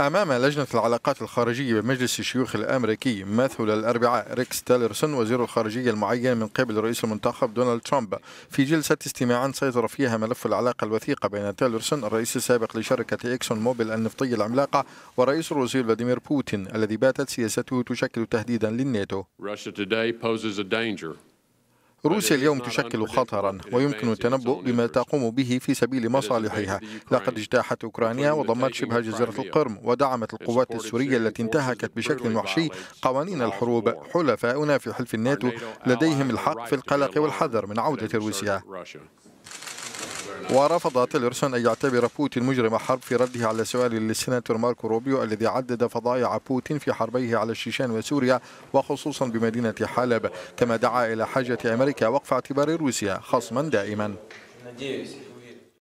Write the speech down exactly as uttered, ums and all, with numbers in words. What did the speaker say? أمام لجنة العلاقات الخارجية بمجلس الشيوخ الأمريكي ممثل الأربعاء ريكس تيلرسون وزير الخارجية المعين من قبل الرئيس المنتخب دونالد ترامب في جلسة استماع سيطر فيها ملف العلاقة الوثيقة بين تيلرسون الرئيس السابق لشركة اكسون موبيل النفطية العملاقة والرئيس الروسي فلاديمير بوتين الذي باتت سياسته تشكل تهديدا للناتو. روسيا اليوم تشكل خطرا ويمكن التنبؤ بما تقوم به في سبيل مصالحها. لقد اجتاحت أوكرانيا وضمت شبه جزيرة القرم ودعمت القوات السورية التي انتهكت بشكل وحشي قوانين الحروب. حلفاؤنا في حلف الناتو لديهم الحق في القلق والحذر من عودة روسيا. ورفض تيلرسون أن يعتبر بوتين مجرم حرب في رده على سؤال للسناتور ماركو روبيو الذي عدد فضائع بوتين في حربيه على الشيشان وسوريا وخصوصا بمدينة حلب، كما دعا إلى حاجة أمريكا وقف اعتبار روسيا خصما دائما.